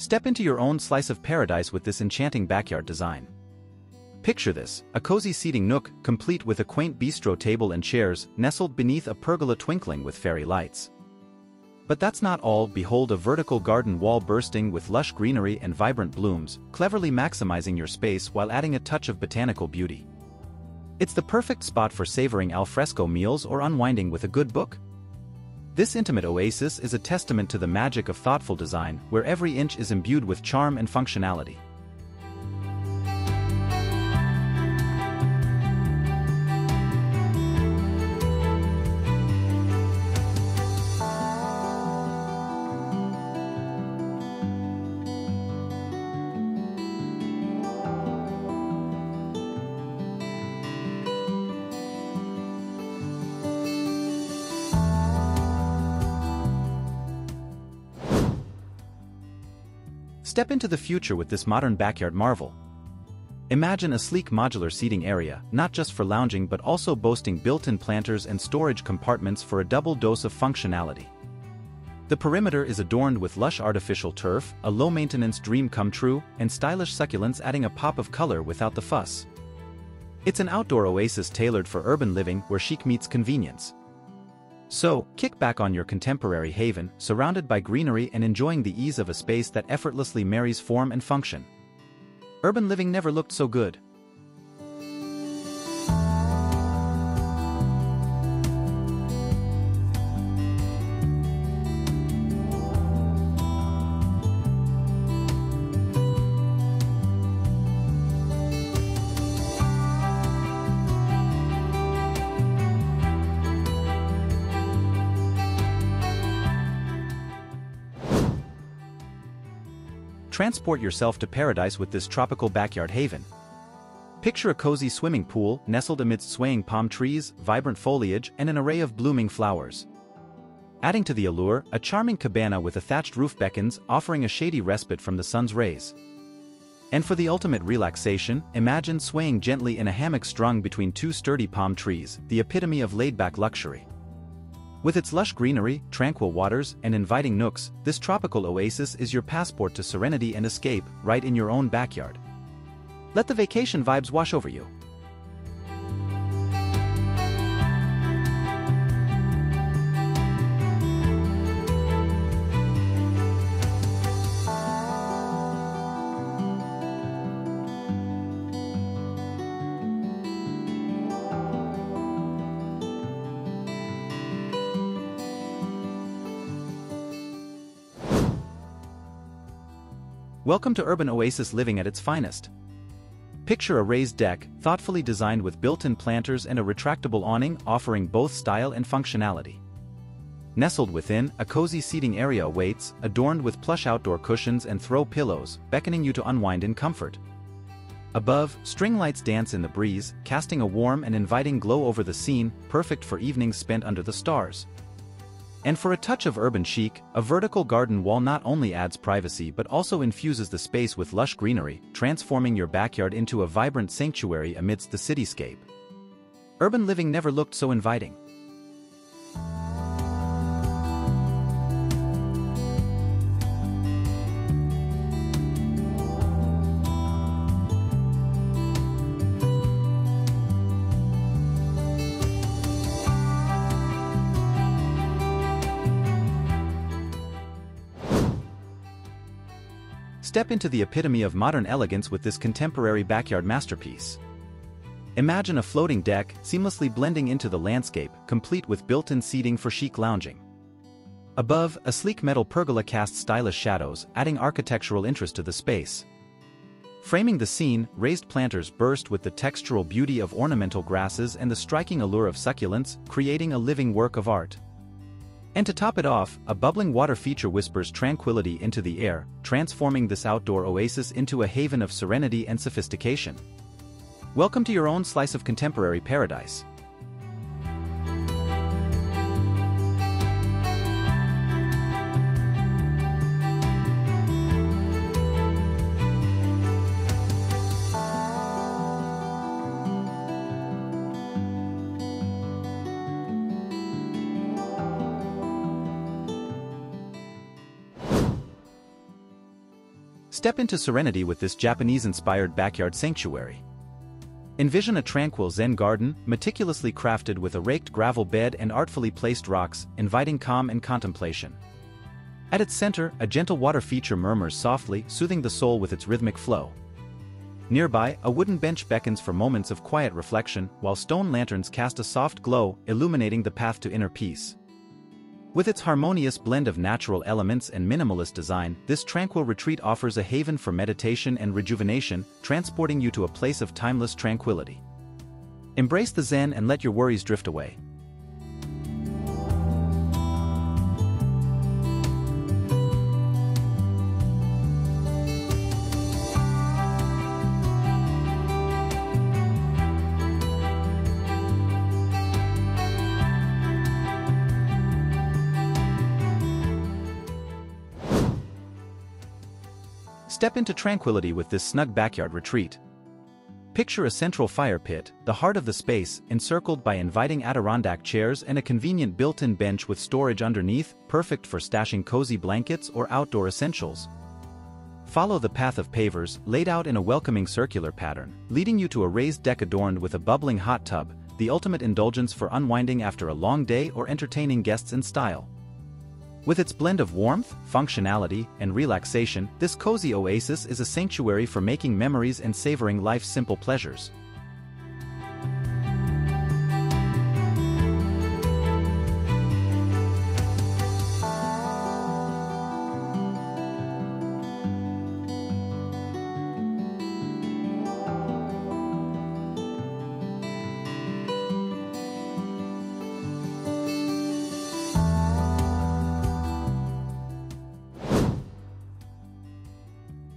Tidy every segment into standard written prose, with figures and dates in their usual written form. Step into your own slice of paradise with this enchanting backyard design. Picture this, a cozy seating nook, complete with a quaint bistro table and chairs, nestled beneath a pergola twinkling with fairy lights. But that's not all. Behold a vertical garden wall bursting with lush greenery and vibrant blooms, cleverly maximizing your space while adding a touch of botanical beauty. It's the perfect spot for savoring al fresco meals or unwinding with a good book. This intimate oasis is a testament to the magic of thoughtful design, where every inch is imbued with charm and functionality. Step into the future with this modern backyard marvel. Imagine a sleek modular seating area, not just for lounging but also boasting built-in planters and storage compartments for a double dose of functionality. The perimeter is adorned with lush artificial turf, a low-maintenance dream come true, and stylish succulents adding a pop of color without the fuss. It's an outdoor oasis tailored for urban living where chic meets convenience. So, kick back on your contemporary haven, surrounded by greenery and enjoying the ease of a space that effortlessly marries form and function. Urban living never looked so good. Transport yourself to paradise with this tropical backyard haven. Picture a cozy swimming pool, nestled amidst swaying palm trees, vibrant foliage, and an array of blooming flowers. Adding to the allure, a charming cabana with a thatched roof beckons, offering a shady respite from the sun's rays. And for the ultimate relaxation, imagine swaying gently in a hammock strung between two sturdy palm trees, the epitome of laid-back luxury. With its lush greenery, tranquil waters, and inviting nooks, this tropical oasis is your passport to serenity and escape, right in your own backyard. Let the vacation vibes wash over you. Welcome to urban oasis living at its finest. Picture a raised deck, thoughtfully designed with built-in planters and a retractable awning, offering both style and functionality. Nestled within, a cozy seating area awaits, adorned with plush outdoor cushions and throw pillows, beckoning you to unwind in comfort. Above, string lights dance in the breeze, casting a warm and inviting glow over the scene, perfect for evenings spent under the stars. And for a touch of urban chic, a vertical garden wall not only adds privacy but also infuses the space with lush greenery, transforming your backyard into a vibrant sanctuary amidst the cityscape. Urban living never looked so inviting. Step into the epitome of modern elegance with this contemporary backyard masterpiece. Imagine a floating deck, seamlessly blending into the landscape, complete with built-in seating for chic lounging. Above, a sleek metal pergola casts stylish shadows, adding architectural interest to the space. Framing the scene, raised planters burst with the textural beauty of ornamental grasses and the striking allure of succulents, creating a living work of art. And to top it off, a bubbling water feature whispers tranquility into the air, transforming this outdoor oasis into a haven of serenity and sophistication. Welcome to your own slice of contemporary paradise. Step into serenity with this Japanese-inspired backyard sanctuary. Envision a tranquil Zen garden, meticulously crafted with a raked gravel bed and artfully placed rocks, inviting calm and contemplation. At its center, a gentle water feature murmurs softly, soothing the soul with its rhythmic flow. Nearby, a wooden bench beckons for moments of quiet reflection, while stone lanterns cast a soft glow, illuminating the path to inner peace. With its harmonious blend of natural elements and minimalist design, this tranquil retreat offers a haven for meditation and rejuvenation, transporting you to a place of timeless tranquility. Embrace the Zen and let your worries drift away. Step into tranquility with this snug backyard retreat. Picture a central fire pit, the heart of the space, encircled by inviting Adirondack chairs and a convenient built-in bench with storage underneath, perfect for stashing cozy blankets or outdoor essentials. Follow the path of pavers, laid out in a welcoming circular pattern, leading you to a raised deck adorned with a bubbling hot tub, the ultimate indulgence for unwinding after a long day or entertaining guests in style. With its blend of warmth, functionality, and relaxation, this cozy oasis is a sanctuary for making memories and savoring life's simple pleasures.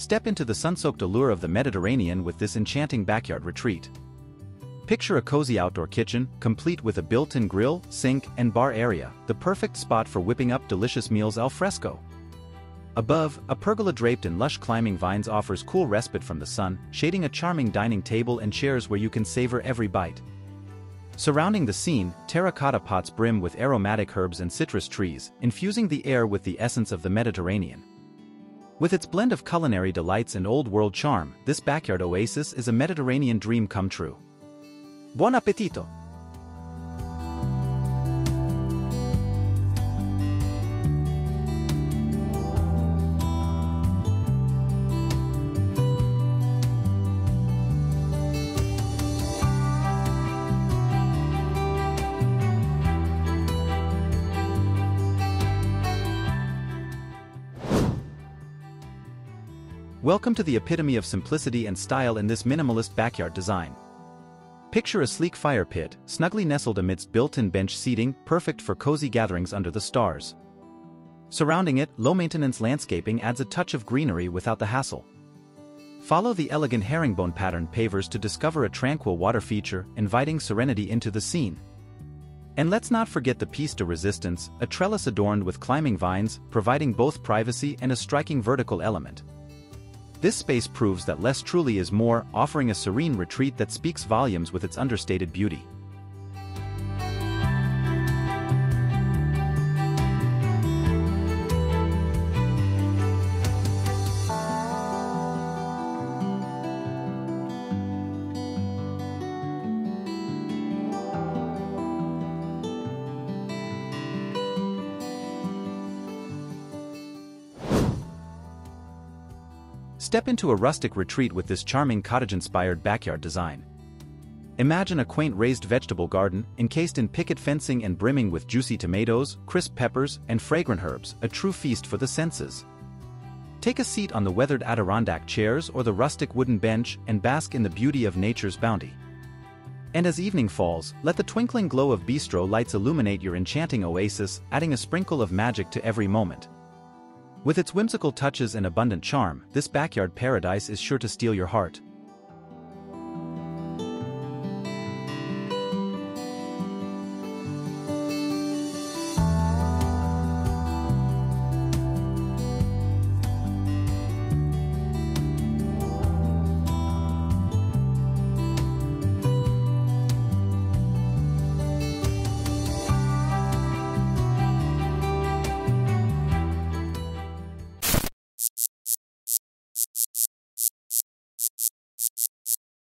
Step into the sun-soaked allure of the Mediterranean with this enchanting backyard retreat. Picture a cozy outdoor kitchen, complete with a built-in grill, sink, and bar area, the perfect spot for whipping up delicious meals al fresco. Above, a pergola draped in lush climbing vines offers cool respite from the sun, shading a charming dining table and chairs where you can savor every bite. Surrounding the scene, terracotta pots brim with aromatic herbs and citrus trees, infusing the air with the essence of the Mediterranean. With its blend of culinary delights and old-world charm, this backyard oasis is a Mediterranean dream come true. Buon appetito! Welcome to the epitome of simplicity and style in this minimalist backyard design. Picture a sleek fire pit, snugly nestled amidst built-in bench seating, perfect for cozy gatherings under the stars. Surrounding it, low-maintenance landscaping adds a touch of greenery without the hassle. Follow the elegant herringbone patterned pavers to discover a tranquil water feature, inviting serenity into the scene. And let's not forget the piece de resistance, a trellis adorned with climbing vines, providing both privacy and a striking vertical element. This space proves that less truly is more, offering a serene retreat that speaks volumes with its understated beauty. Step into a rustic retreat with this charming cottage-inspired backyard design. Imagine a quaint raised vegetable garden, encased in picket fencing and brimming with juicy tomatoes, crisp peppers, and fragrant herbs, a true feast for the senses. Take a seat on the weathered Adirondack chairs or the rustic wooden bench and bask in the beauty of nature's bounty. And as evening falls, let the twinkling glow of bistro lights illuminate your enchanting oasis, adding a sprinkle of magic to every moment. With its whimsical touches and abundant charm, this backyard paradise is sure to steal your heart.